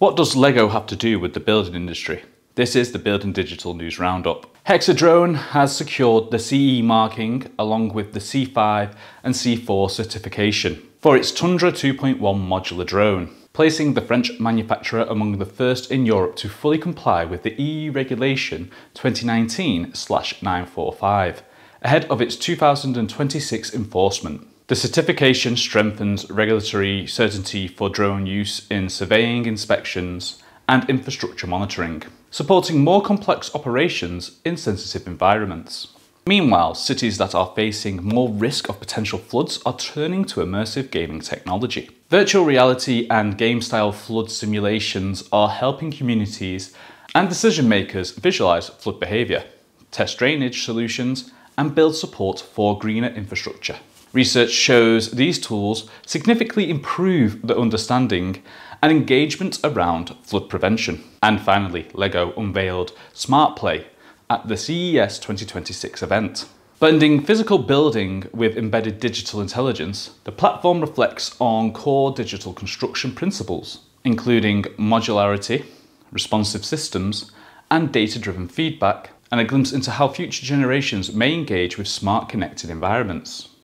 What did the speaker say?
What does LEGO have to do with the building industry? This is the Building Digital News Roundup. Hexadrone has secured the CE marking along with the C5 and C4 certification for its Tundra 2.1 modular drone, placing the French manufacturer among the first in Europe to fully comply with the EU regulation 2019-945, ahead of its 2026 enforcement. The certification strengthens regulatory certainty for drone use in surveying inspections and infrastructure monitoring, supporting more complex operations in sensitive environments. Meanwhile, cities that are facing more risk of potential floods are turning to immersive gaming technology. Virtual reality and game-style flood simulations are helping communities and decision-makers visualize flood behavior, test drainage solutions, and build support for greener infrastructure. Research shows these tools significantly improve the understanding and engagement around flood prevention. And finally, LEGO unveiled SMART Play™ at the CES 2026 event. Blending physical building with embedded digital intelligence, the platform reflects on core digital construction principles, including modularity, responsive systems, and data-driven feedback, and a glimpse into how future generations may engage with smart connected environments.